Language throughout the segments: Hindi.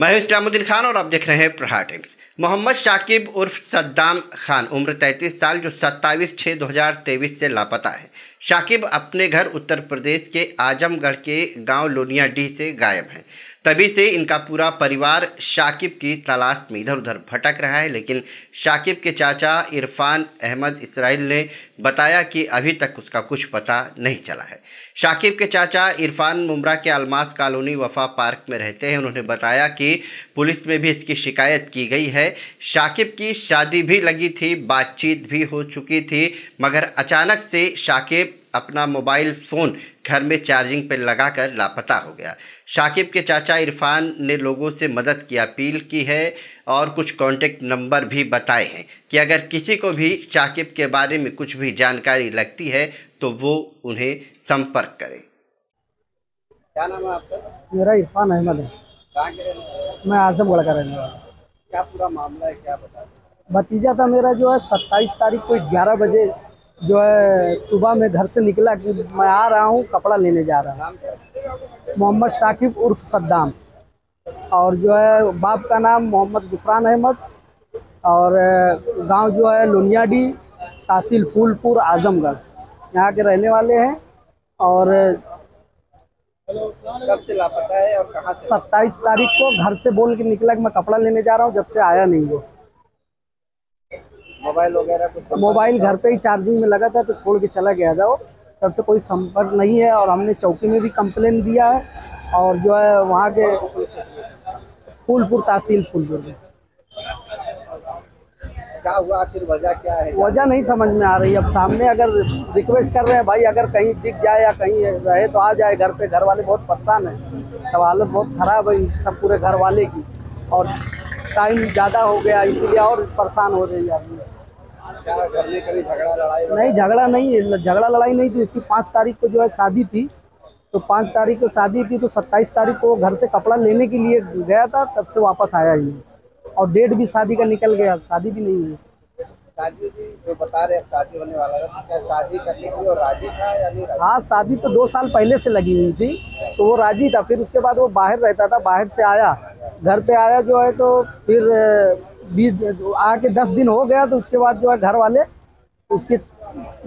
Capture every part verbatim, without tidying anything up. मैं हूं इस्लामुद्दीन खान और आप देख रहे हैं प्रहार टाइम्स। मोहम्मद शाकिब उर्फ सद्दाम खान उम्र तैंतीस साल जो सत्ताईस छः दो हज़ार तेईस से लापता है। शाकिब अपने घर उत्तर प्रदेश के आजमगढ़ के गांव लोनिया डीह से गायब हैं। तभी से इनका पूरा परिवार शाकिब की तलाश में इधर उधर भटक रहा है, लेकिन शाकिब के चाचा इरफान अहमद इस्राइल ने बताया कि अभी तक उसका कुछ पता नहीं चला है। शाकिब के चाचा इरफान मुमरा के अलमास कॉलोनी वफा पार्क में रहते हैं। उन्होंने बताया कि पुलिस में भी इसकी शिकायत की गई है। शाकिब की शादी भी लगी थी, बातचीत भी हो चुकी थी, मगर अचानक से शाकिब अपना मोबाइल फ़ोन घर में चार्जिंग पर लगाकर लापता हो गया। शाकिब के चाचा इरफान ने लोगों से मदद की अपील की है और कुछ कॉन्टेक्ट नंबर भी बताए हैं कि अगर किसी को भी शाकिब के बारे में कुछ भी जानकारी लगती है तो वो उन्हें संपर्क करें। क्या नाम है आपका? मेरा इरफान अहमद है। कहाँ के रहने वाले? मैं आजमगढ़ का रहने वाला। क्या पूरा मामला है, क्या बता? भतीजा था मेरा जो है सत्ताईस तारीख को ग्यारह बजे जो है सुबह में घर से निकला कि मैं आ रहा हूँ, कपड़ा लेने जा रहा हूँ। मोहम्मद शाकिब उर्फ सद्दाम और जो है बाप का नाम मोहम्मद गुफरान अहमद और गांव जो है लुनियाडी, तहसील फूलपुर, आजमगढ़, यहाँ के रहने वाले हैं। और कब से लापता है और कहाँ? सत्ताईस तारीख को घर से बोल के निकला कि मैं कपड़ा लेने जा रहा हूँ, जब से आया नहीं वो। मोबाइल वगैरह कुछ? मोबाइल घर पे ही चार्जिंग में लगा था तो छोड़ के चला गया था वो। तब से कोई संपर्क नहीं है और हमने चौकी में भी कंप्लेन दिया है और जो है वहाँ के फूलपुर, तहसील फूलपुर में। क्या हुआ आखिर, वजह क्या है? वजह नहीं समझ में आ रही। अब सामने अगर रिक्वेस्ट कर रहे हैं भाई, अगर कहीं दिख जाए या कहीं रहे तो आ जाए घर पे। घर वाले बहुत परेशान हैं, सब हालत बहुत ख़राब है सब पूरे घर वाले की, और टाइम ज़्यादा हो गया इसीलिए और परेशान हो रही है आदमी। क्या घर में कभी झगड़ा लड़ाई? नहीं, झगड़ा नहीं है, झगड़ा लड़ाई नहीं थी इसकी। पाँच तारीख को जो है शादी थी, तो पाँच तारीख को शादी थी तो सत्ताईस तारीख को घर से कपड़ा लेने के लिए गया था, तब से वापस आया ही नहीं। और डेट भी शादी का निकल गया, शादी भी नहीं हुई। शादी जी जो बता रहे हैं शादी होने वाला था, क्या शादी करने के लिए राजी था या नहीं? हाँ, शादी तो दो साल पहले से लगी हुई थी तो वो राजी था। फिर उसके बाद वो बाहर रहता था, बाहर से आया, घर पे आया जो है, तो फिर बीस आके दस दिन हो गया तो उसके बाद जो है घर वाले, उसके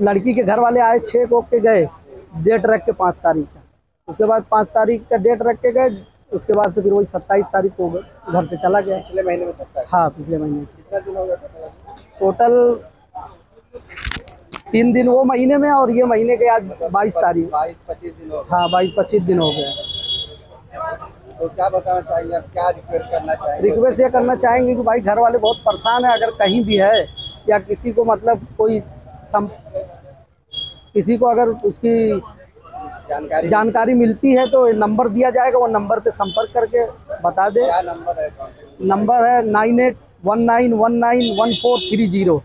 लड़की के घर वाले आए, छः को के गए डेट रख के पाँच तारीख का। उसके बाद पाँच तारीख का डेट रख के गए, उसके बाद से फिर वही सत्ताईस तारीख को घर से चला गया। पिछले महीने में? हाँ, पिछले महीने। कितना दिन हो गया टोटल? तीन दिन वो महीने में और ये महीने के आज बाईस तारीख। बाईस पच्चीस दिन हो? हाँ, बाईस पच्चीस दिन हो गया। तो क्या बताना चाहिए आप, क्या रिक्वेस्ट करना चाहेंगे? रिक्वेस्ट ये करना चाहेंगे कि भाई घर वाले बहुत परेशान है, अगर कहीं भी है या किसी को मतलब कोई सम किसी को अगर उसकी जानकारी जानकारी मिलती है तो नंबर दिया जाएगा, वो नंबर पे संपर्क करके बता दे। क्या नंबर है? नंबर है nine eight one nine one nine one four three zero.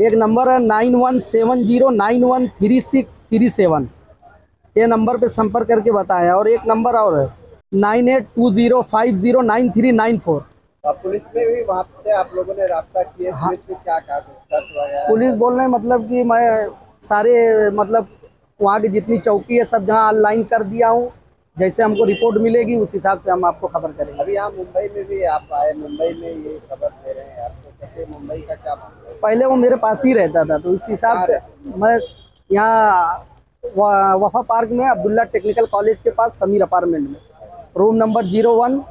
एक नंबर है nine one seven zero nine one three six three seven, ये नंबर पे संपर्क करके बताया। और एक नंबर और है nine eight two zero five zero nine three nine four. Police में भी वहाँ से आप लोगों ने रास्ता किया? हाँ। पुलिस क्या कहा? पुलिस बोल रहे मतलब कि मैं सारे मतलब वहाँ की जितनी चौकी है सब जहाँ ऑनलाइन कर दिया हूँ, जैसे हमको रिपोर्ट मिलेगी उस हिसाब से हम आपको खबर करेंगे। अभी यहाँ मुंबई में भी आप आए, मुंबई में ये खबर दे रहे हैं आपको, कैसे मुंबई का क्या मामला है? पहले वो मेरे पास ही रहता था तो इस हिसाब से मैं यहाँ वफा पार्क में अब्दुल्ला टेक्निकल कॉलेज के पास समीर अपार्टमेंट में, room number zero one,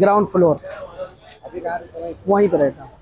ground floor, वहीं पर रहता हूँ।